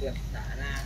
việc xả ra.